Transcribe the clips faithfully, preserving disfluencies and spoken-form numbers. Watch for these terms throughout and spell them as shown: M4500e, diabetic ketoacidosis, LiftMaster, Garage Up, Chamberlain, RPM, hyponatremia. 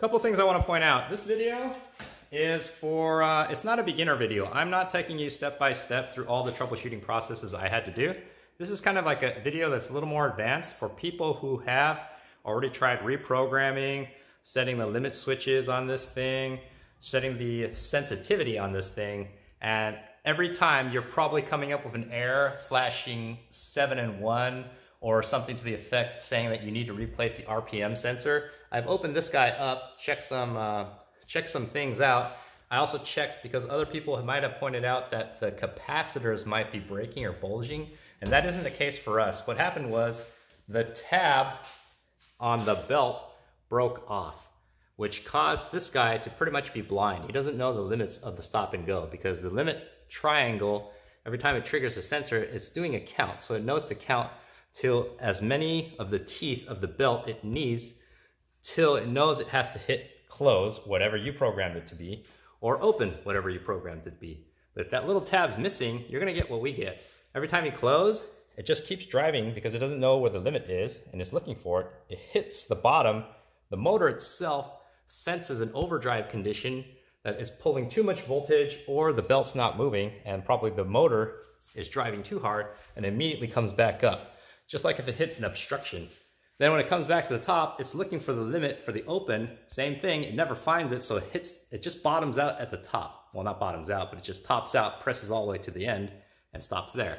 Couple things I want to point out. This video is for, uh, it's not a beginner video. I'm not taking you step by step through all the troubleshooting processes I had to do. This is kind of like a video that's a little more advanced for people who have already tried reprogramming, setting the limit switches on this thing, setting the sensitivity on this thing, and every time you're probably coming up with an error flashing seven and one or something to the effect saying that you need to replace the R P M sensor. I've opened this guy up, checked some, uh, checked some things out. I also checked because other people might have pointed out that the capacitors might be breaking or bulging, and that isn't the case for us. What happened was the tab on the belt broke off, which caused this guy to pretty much be blind. He doesn't know the limits of the stop and go because the limit triangle, every time it triggers the sensor, it's doing a count. So it knows to count till as many of the teeth of the belt it needs till it knows it has to hit close, whatever you programmed it to be, or open, whatever you programmed it to be. But if that little tab's missing, you're gonna get what we get. Every time you close, it just keeps driving because it doesn't know where the limit is and it's looking for it. It hits the bottom. The motor itself senses an overdrive condition that is pulling too much voltage or the belt's not moving, and probably the motor is driving too hard and immediately comes back up, just like if it hit an obstruction. Then when it comes back to the top, it's looking for the limit for the open, same thing, it never finds it, so it hits, it just bottoms out at the top. Well, not bottoms out, but it just tops out, presses all the way to the end, and stops there.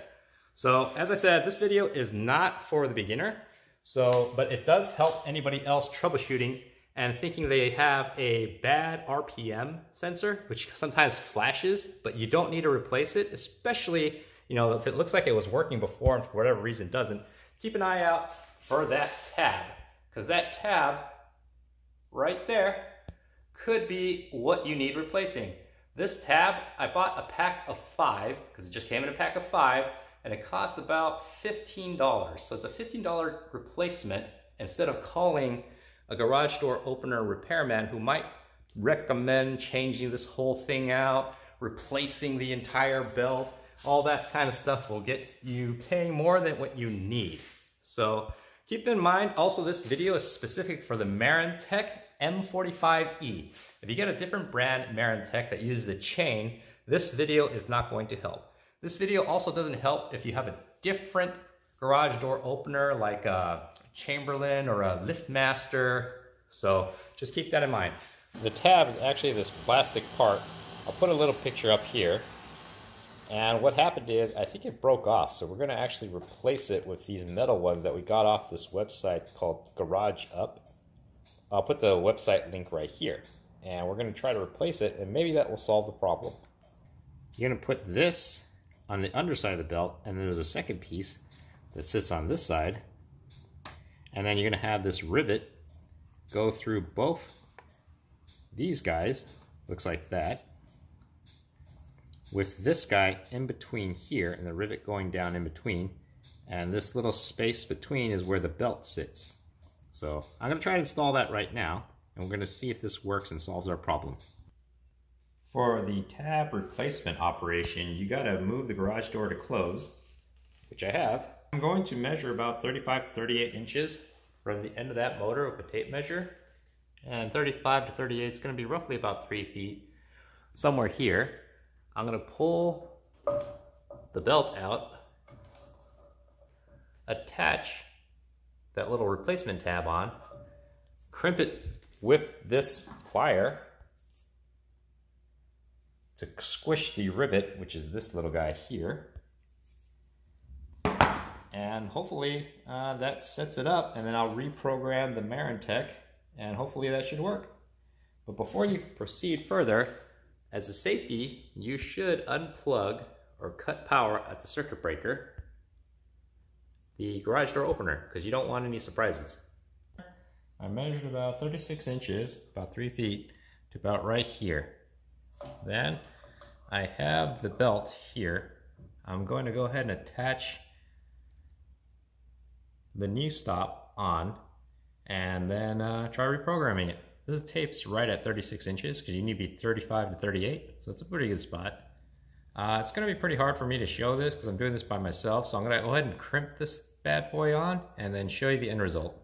So as I said, this video is not for the beginner, so, but it does help anybody else troubleshooting and thinking they have a bad R P M sensor, which sometimes flashes, but you don't need to replace it, especially, you know, if it looks like it was working before and for whatever reason doesn't. Keep an eye out for that tab, because that tab right there could be what you need replacing. This tab, I bought a pack of five, because it just came in a pack of five, and it cost about fifteen dollars. So it's a fifteen dollar replacement instead of calling a garage door opener repairman who might recommend changing this whole thing out, replacing the entire belt, all that kind of stuff will get you paying more than what you need. So keep in mind, also this video is specific for the Marantec M forty-five E. If you get a different brand Marantec that uses a chain, this video is not going to help. This video also doesn't help if you have a different garage door opener like a Chamberlain or a LiftMaster, so just keep that in mind. The tab is actually this plastic part. I'll put a little picture up here, and what happened is I think it broke off, so we're going to actually replace it with these metal ones that we got off this website called Garage Up. I'll put the website link right here, and we're going to try to replace it, and maybe that will solve the problem. You're going to put this on the underside of the belt, and then there's a second piece that sits on this side, and then you're going to have this rivet go through both these guys, looks like that, with this guy in between here and the rivet going down in between, and this little space between is where the belt sits. So I'm going to try to install that right now, and we're going to see if this works and solves our problem. For the tab replacement operation, you gotta move the garage door to close, which I have. I'm going to measure about thirty-five to thirty-eight inches from the end of that motor with a tape measure. And thirty-five to thirty-eight is gonna be roughly about three feet, somewhere here. I'm gonna pull the belt out, attach that little replacement tab on, crimp it with this plier to squish the rivet, which is this little guy here, and hopefully uh, that sets it up, and then I'll reprogram the Marantec and hopefully that should work. But before you proceed further, as a safety, you should unplug or cut power at the circuit breaker, the garage door opener, because you don't want any surprises. I measured about thirty-six inches, about three feet, to about right here. Then I have the belt here. I'm going to go ahead and attach the new stop on, and then uh, try reprogramming it. This tape's right at thirty-six inches because you need to be thirty-five to thirty-eight, so it's a pretty good spot. Uh, it's going to be pretty hard for me to show this because I'm doing this by myself, so I'm going to go ahead and crimp this bad boy on and then show you the end result.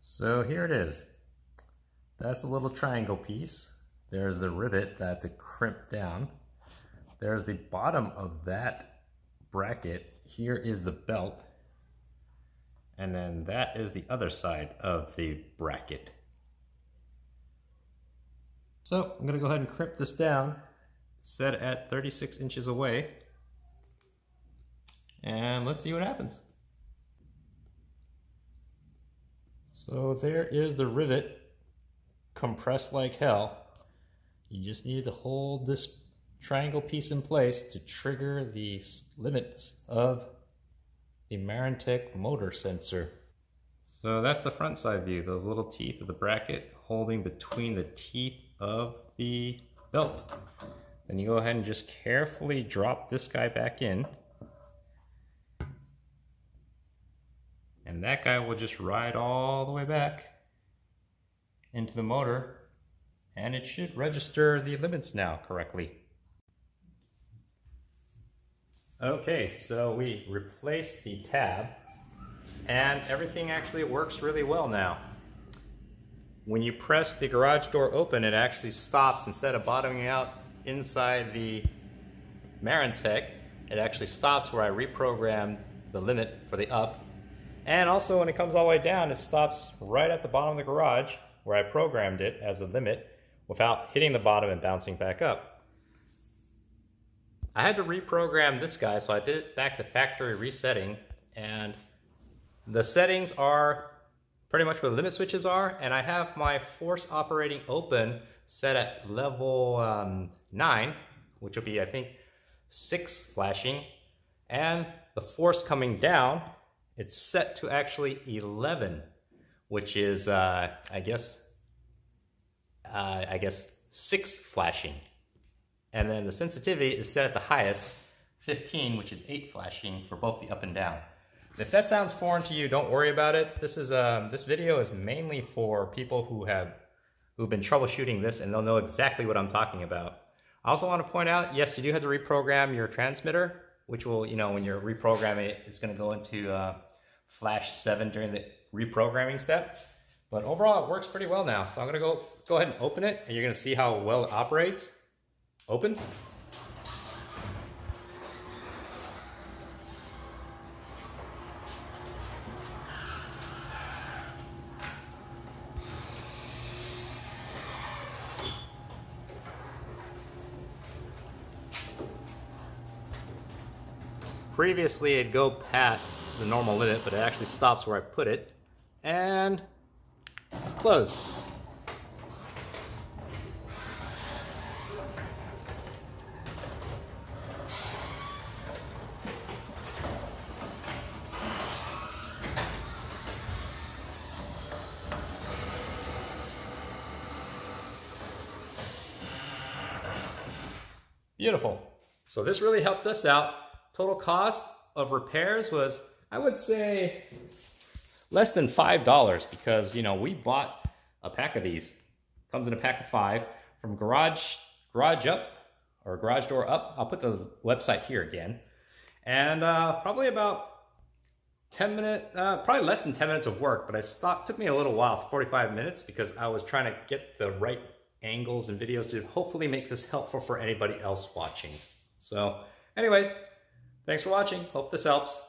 So here it is. That's a little triangle piece. There's the rivet that the crimp down. There's the bottom of that bracket. Here is the belt. And then that is the other side of the bracket. So I'm gonna go ahead and crimp this down, set it at thirty-six inches away, and let's see what happens. So there is the rivet, compressed like hell. You just need to hold this triangle piece in place to trigger the limits of the Marantec motor sensor. So that's the front side view, those little teeth of the bracket holding between the teeth of the belt. Then you go ahead and just carefully drop this guy back in. And that guy will just ride all the way back into the motor, and it should register the limits now correctly. Okay, so we replaced the tab, and everything actually works really well now. When you press the garage door open, it actually stops. Instead of bottoming out inside the Marantec, it actually stops where I reprogrammed the limit for the up. And also when it comes all the way down, it stops right at the bottom of the garage where I programmed it as a limit without hitting the bottom and bouncing back up. I had to reprogram this guy, so I did it back to factory resetting, and the settings are pretty much where the limit switches are, and I have my force operating open set at level um, nine, which will be I think six flashing, and the force coming down, it's set to actually eleven, which is uh, I guess uh, I guess six flashing, and then the sensitivity is set at the highest, fifteen, which is eight flashing for both the up and down. If that sounds foreign to you, don't worry about it. This is um, this video is mainly for people who have who've been troubleshooting this, and they'll know exactly what I'm talking about. I also want to point out, yes, you do have to reprogram your transmitter, which will, you know, when you're reprogramming it, it's going to go into Uh, Flash seven during the reprogramming step, but overall it works pretty well now. So I'm gonna go go ahead and open it, and you're gonna see how well it operates. Open. Previously, it'd go past the normal limit, but it actually stops where I put it. And close. Beautiful. So this really helped us out. Total cost of repairs was, I would say, less than five dollars, because, you know, we bought a pack of these. Comes in a pack of five from Garage Garage Up, or Garage Door Up. I'll put the website here again. And uh, probably about ten minutes, uh, probably less than ten minutes of work, but I stopped, took me a little while, forty-five minutes, because I was trying to get the right angles and videos to hopefully make this helpful for anybody else watching. So anyways, thanks for watching. Hope this helps.